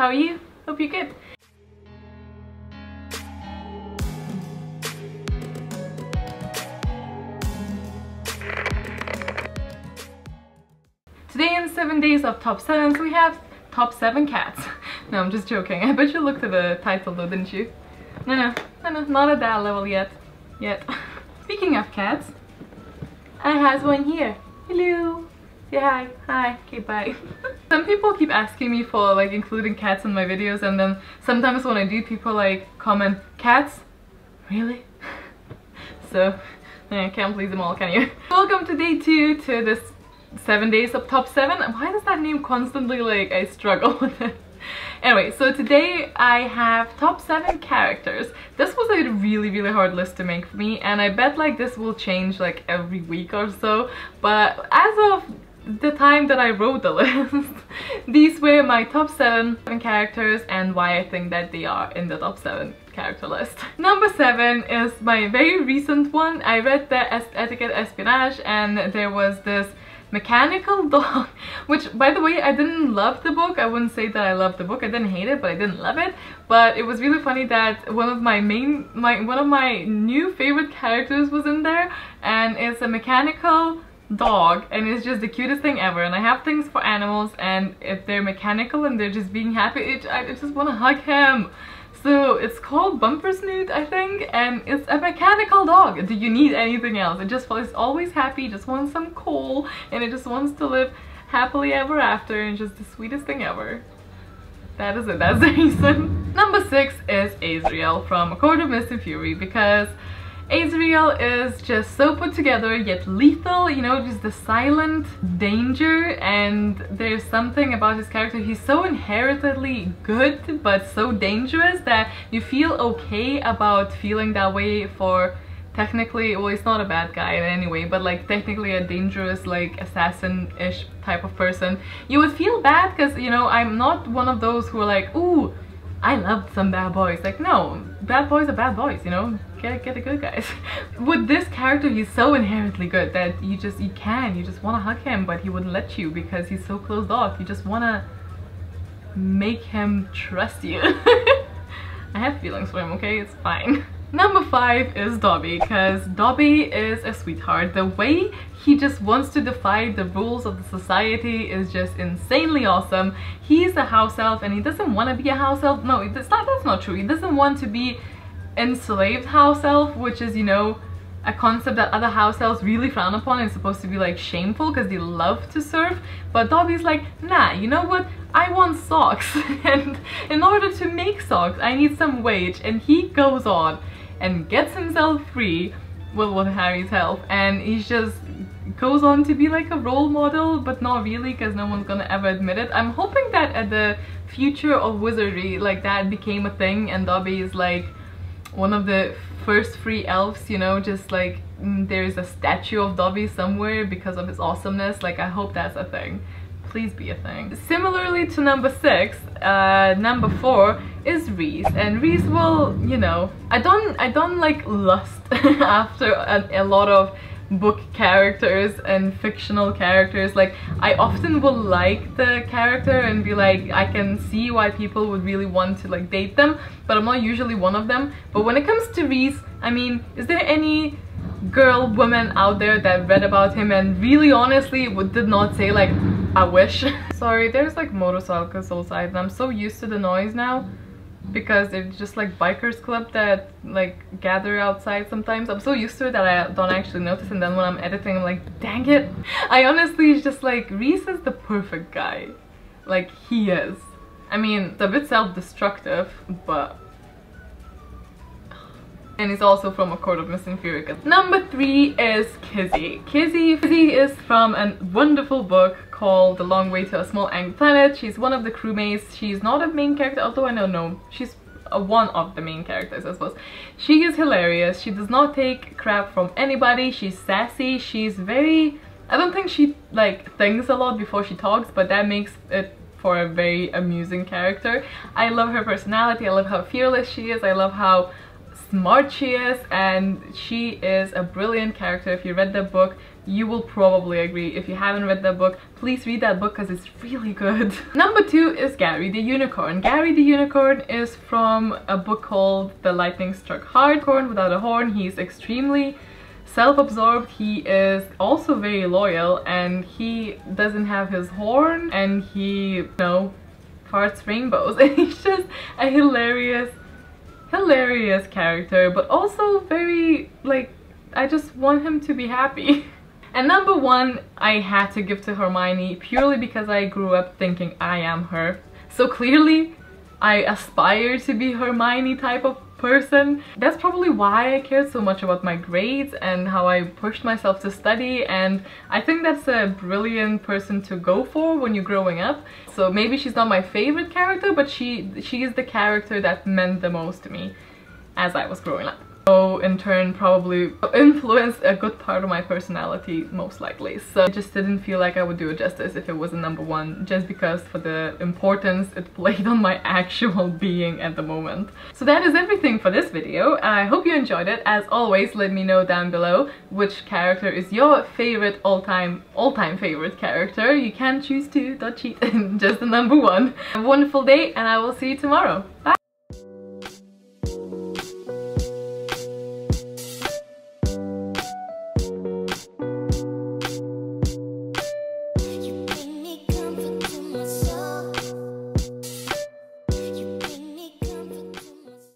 How are you? Hope you're good. Today in 7 days of top 7s we have top 7 cats. No, I'm just joking. I bet you looked at the title though, didn't you? No, not at that level yet. Speaking of cats, I have one here. Hello. Say hi. Hi. Okay, bye. Some people keep asking me for like including cats in my videos, and then sometimes when I do, people like comment, cats? Really? So, I can't please them all, can you? Welcome to day 2 to this 7 days of top 7. Why does that name constantly like I struggle with it? Anyway, so today I have top 7 characters. This was a really hard list to make for me, and I bet like this will change like every week or so, but as of the time that I wrote the list, these were my top 7 characters and why I think that they are in the top 7 character list. Number 7 is my very recent one. I read the Etiquette Espionage, and there was this mechanical dog, which by the way I didn't love the book. I wouldn't say that I loved the book. I didn't hate it, but I didn't love it. But it was really funny that one of my new favorite characters was in there, and it's a mechanical dog, and it's just the cutest thing ever. And I have things for animals, and if they're mechanical and they're just being happy, I just want to hug him. So it's called Bumper Snoot, I think, and it's a mechanical dog. Do you need anything else? It just is always happy, just wants some coal, and it just wants to live happily ever after, and just the sweetest thing ever. That is it, that's the reason. Number 6 is Azriel from A Court of Mist and Fury, because Azriel is just so put together yet lethal, you know, just the silent danger, and there's something about his character. He's so inherently good but so dangerous that you feel okay about feeling that way for technically, well, he's not a bad guy in any way, but like technically a dangerous like assassin-ish type of person. You would feel bad because, you know, I'm not one of those who are like, ooh, I loved some bad boys. Like, no, bad boys are bad boys, you know? Get the good guys. With this character, he's so inherently good that you just want to hug him, but he wouldn't let you because he's so closed off. You just want to make him trust you. I have feelings for him, okay? It's fine. Number 5 is Dobby, because Dobby is a sweetheart. The way he just wants to defy the rules of the society is just insanely awesome. He's a house elf, and he doesn't want to be a house elf. No, that's not true. He doesn't want to be enslaved house elf, which is, you know, a concept that other house elves really frown upon and is supposed to be like shameful because they love to serve. But Dobby's like, nah, you know what? I want socks, and in order to make socks, I need some wage. And he goes on and gets himself free, well, with Harry's help, and he just goes on to be like a role model, but not really, because no one's gonna ever admit it. I'm hoping that at the future of wizardry, like, that became a thing, and Dobby is like one of the first free elves, you know, just like there is a statue of Dobby somewhere because of his awesomeness. Like, I hope that's a thing. Please be a thing. Similarly to number 6, number 4 is Reese, and Reese will, you know, I don't like lust after a lot of book characters and fictional characters. Like, I often will like the character and be like, I can see why people would really want to like date them, but I'm not usually one of them. But when it comes to Reese, I mean, is there any girl, woman out there that read about him and really honestly did not say like, I wish. Sorry, there's like motorcycles outside, and I'm so used to the noise now because it's just like bikers club that like gather outside sometimes. I'm so used to it that I don't actually notice, and then when I'm editing I'm like, dang it. I honestly just like, Reese is the perfect guy. Like, he is. I mean, it's a bit self-destructive, but... and he's also from A Court of Mist and Fury. Number 3 is Kizzy. Kizzy is from a wonderful book called The Long Way to a Small Angry Planet. She's one of the crewmates. She's not a main character, although I don't know, she's one of the main characters, I suppose. She is hilarious. She does not take crap from anybody. She's sassy. She's very... I don't think she like thinks a lot before she talks, but that makes it for a very amusing character. I love her personality. I love how fearless she is. I love how smart she is, and she is a brilliant character. If you read the book, you will probably agree. If you haven't read that book, please read that book because it's really good. Number two is Gary the Unicorn. Gary the Unicorn is from a book called The Lightning Struck Hard. Corn without a horn. He's extremely self-absorbed. He is also very loyal, and he doesn't have his horn, and he, you know, farts rainbows. And he's just a hilarious character, but also very, like, I just want him to be happy. And number one, I had to give to Hermione purely because I grew up thinking I am her. So clearly, I aspire to be Hermione type of person. That's probably why I cared so much about my grades and how I pushed myself to study, and I think that's a brilliant person to go for when you're growing up. So maybe she's not my favorite character, but she is the character that meant the most to me as I was growing up. So in turn probably influenced a good part of my personality, most likely. So I just didn't feel like I would do it justice if it wasn't number one, just because for the importance it played on my actual being at the moment. So that is everything for this video. I hope you enjoyed it. As always, let me know down below which character is your favorite all-time favorite character. You can choose two, don't cheat, just the number one. Have a wonderful day, and I will see you tomorrow. Bye!